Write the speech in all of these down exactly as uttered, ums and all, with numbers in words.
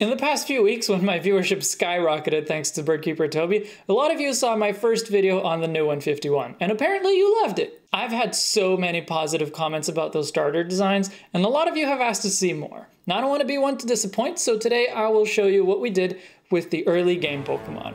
In the past few weeks, when my viewership skyrocketed thanks to Birdkeeper Toby, a lot of you saw my first video on the new one fifty-one, and apparently you loved it. I've had so many positive comments about those starter designs, and a lot of you have asked to see more. Now, I don't want to be one to disappoint, so today I will show you what we did with the early game Pokemon.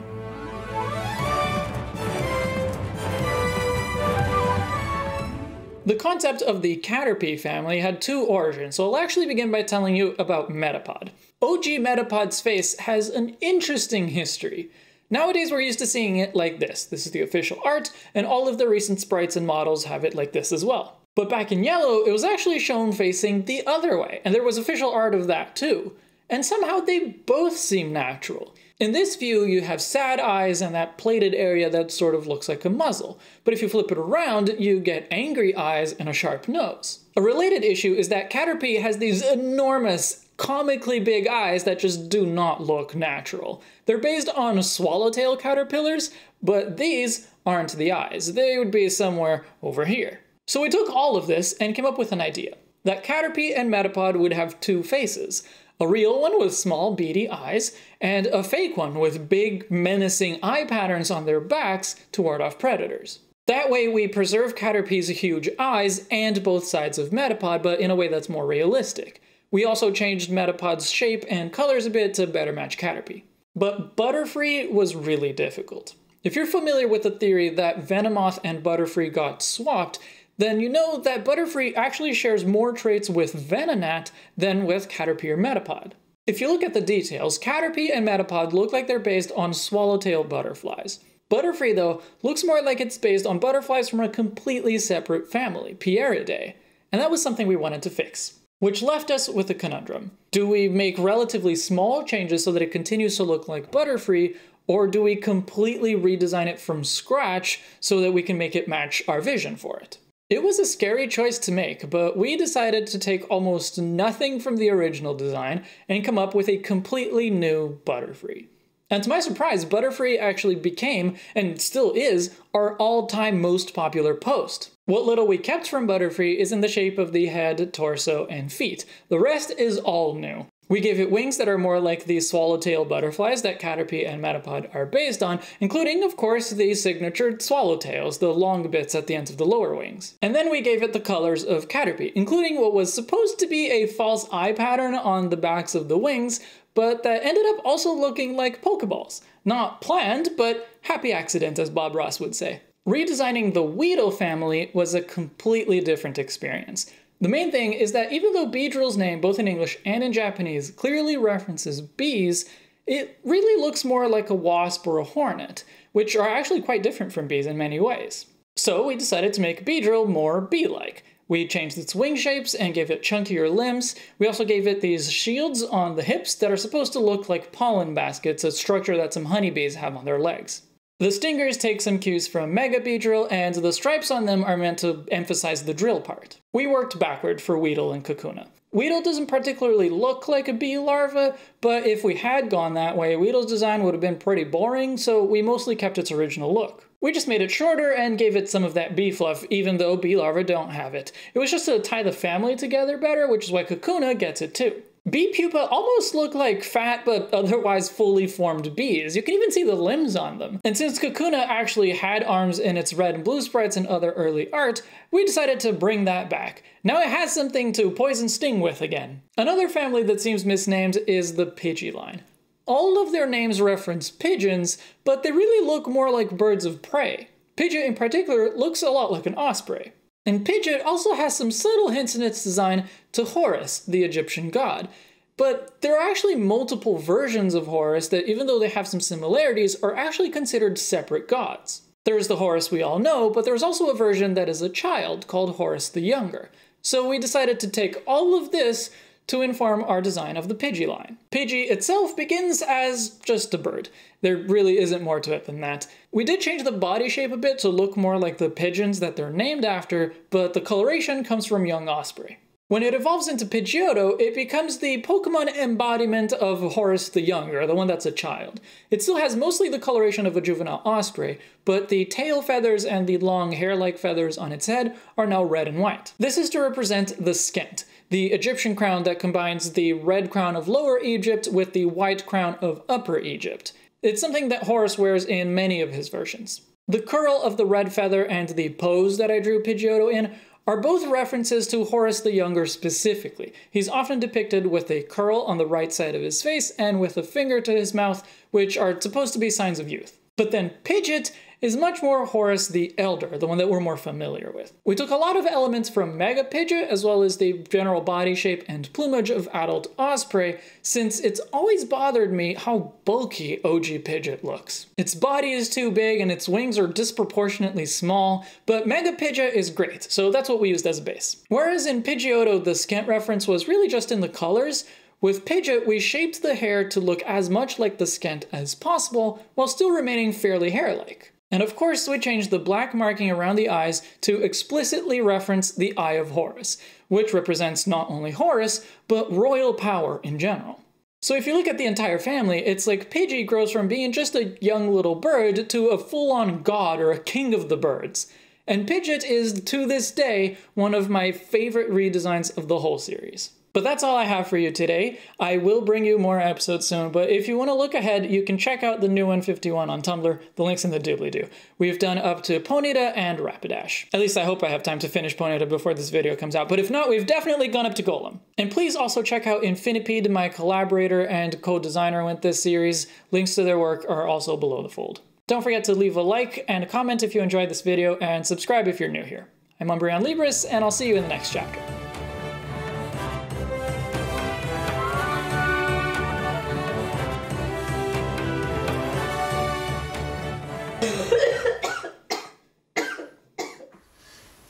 The concept of the Caterpie family had two origins, so I'll actually begin by telling you about Metapod. O G Metapod's face has an interesting history. Nowadays we're used to seeing it like this. This is the official art, and all of the recent sprites and models have it like this as well. But back in Yellow, it was actually shown facing the other way, and there was official art of that too. And somehow they both seem natural. In this view, you have sad eyes and that plated area that sort of looks like a muzzle. But if you flip it around, you get angry eyes and a sharp nose. A related issue is that Caterpie has these enormous, comically big eyes that just do not look natural. They're based on swallowtail caterpillars, but these aren't the eyes. They would be somewhere over here. So we took all of this and came up with an idea that Caterpie and Metapod would have two faces. A real one with small beady eyes, and a fake one with big menacing eye patterns on their backs to ward off predators. That way we preserve Caterpie's huge eyes and both sides of Metapod, but in a way that's more realistic. We also changed Metapod's shape and colors a bit to better match Caterpie. But Butterfree was really difficult. If you're familiar with the theory that Venomoth and Butterfree got swapped, then you know that Butterfree actually shares more traits with Venonat than with Caterpie or Metapod. If you look at the details, Caterpie and Metapod look like they're based on swallowtail butterflies. Butterfree, though, looks more like it's based on butterflies from a completely separate family, Pieridae, and that was something we wanted to fix. Which left us with a conundrum. Do we make relatively small changes so that it continues to look like Butterfree, or do we completely redesign it from scratch so that we can make it match our vision for it? It was a scary choice to make, but we decided to take almost nothing from the original design and come up with a completely new Butterfree. And to my surprise, Butterfree actually became, and still is, our all-time most popular post. What little we kept from Butterfree is in the shape of the head, torso, and feet. The rest is all new. We gave it wings that are more like the swallowtail butterflies that Caterpie and Metapod are based on, including, of course, the signature swallowtails, the long bits at the ends of the lower wings. And then we gave it the colors of Caterpie, including what was supposed to be a false eye pattern on the backs of the wings, but that ended up also looking like Pokeballs. Not planned, but happy accident, as Bob Ross would say. Redesigning the Weedle family was a completely different experience. The main thing is that even though Beedrill's name, both in English and in Japanese, clearly references bees, it really looks more like a wasp or a hornet, which are actually quite different from bees in many ways. So we decided to make Beedrill more bee-like. We changed its wing shapes and gave it chunkier limbs. We also gave it these shields on the hips that are supposed to look like pollen baskets, a structure that some honeybees have on their legs. The stingers take some cues from Mega Beedrill, and the stripes on them are meant to emphasize the drill part. We worked backward for Weedle and Kakuna. Weedle doesn't particularly look like a bee larva, but if we had gone that way, Weedle's design would have been pretty boring, so we mostly kept its original look. We just made it shorter and gave it some of that bee fluff, even though bee larvae don't have it. It was just to tie the family together better, which is why Kakuna gets it too. Bee pupae almost look like fat but otherwise fully formed bees. You can even see the limbs on them. And since Kakuna actually had arms in its red and blue sprites and other early art, we decided to bring that back. Now it has something to poison sting with again. Another family that seems misnamed is the Pidgey line. All of their names reference pigeons, but they really look more like birds of prey. Pidgeot in particular looks a lot like an osprey. And Pidgeot also has some subtle hints in its design to Horus, the Egyptian god. But there are actually multiple versions of Horus that, even though they have some similarities, are actually considered separate gods. There's the Horus we all know, but there's also a version that is a child called Horus the Younger. So we decided to take all of this to inform our design of the Pidgey line. Pidgey itself begins as just a bird. There really isn't more to it than that. We did change the body shape a bit to look more like the pigeons that they're named after, but the coloration comes from young osprey. When it evolves into Pidgeotto, it becomes the Pokemon embodiment of Horus the Younger, the one that's a child. It still has mostly the coloration of a juvenile osprey, but the tail feathers and the long hair-like feathers on its head are now red and white. This is to represent the Pschent, the Egyptian crown that combines the red crown of Lower Egypt with the white crown of Upper Egypt. It's something that Horus wears in many of his versions. The curl of the red feather and the pose that I drew Pidgeotto in are both references to Horus the Younger specifically. He's often depicted with a curl on the right side of his face and with a finger to his mouth, which are supposed to be signs of youth. But then Pidgeot is much more Horus the Elder, the one that we're more familiar with. We took a lot of elements from Mega Pidgeot, as well as the general body shape and plumage of adult Osprey, since it's always bothered me how bulky O G Pidgeot looks. Its body is too big and its wings are disproportionately small, but Mega Pidgeot is great, so that's what we used as a base. Whereas in Pidgeotto, the Pschent reference was really just in the colors, with Pidgeot, we shaped the hair to look as much like the Pschent as possible, while still remaining fairly hair-like. And of course, we changed the black marking around the eyes to explicitly reference the Eye of Horus, which represents not only Horus, but royal power in general. So if you look at the entire family, it's like Pidgey grows from being just a young little bird to a full-on god or a king of the birds. And Pidgeot is, to this day, one of my favorite redesigns of the whole series. But that's all I have for you today. I will bring you more episodes soon, but if you want to look ahead, you can check out The New one fifty-one on Tumblr, the link's in the doobly-doo. We've done up to Ponyta and Rapidash. At least I hope I have time to finish Ponyta before this video comes out, but if not, we've definitely gone up to Golem. And please also check out Infinipede, my collaborator and co-designer with this series. Links to their work are also below the fold. Don't forget to leave a like and a comment if you enjoyed this video, and subscribe if you're new here. I'm Umbreon Libris, and I'll see you in the next chapter.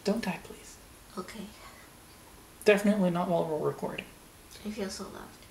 Don't die, please. Okay. Definitely not while we're recording. I feel so loved.